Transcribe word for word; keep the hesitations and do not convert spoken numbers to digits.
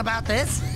About this.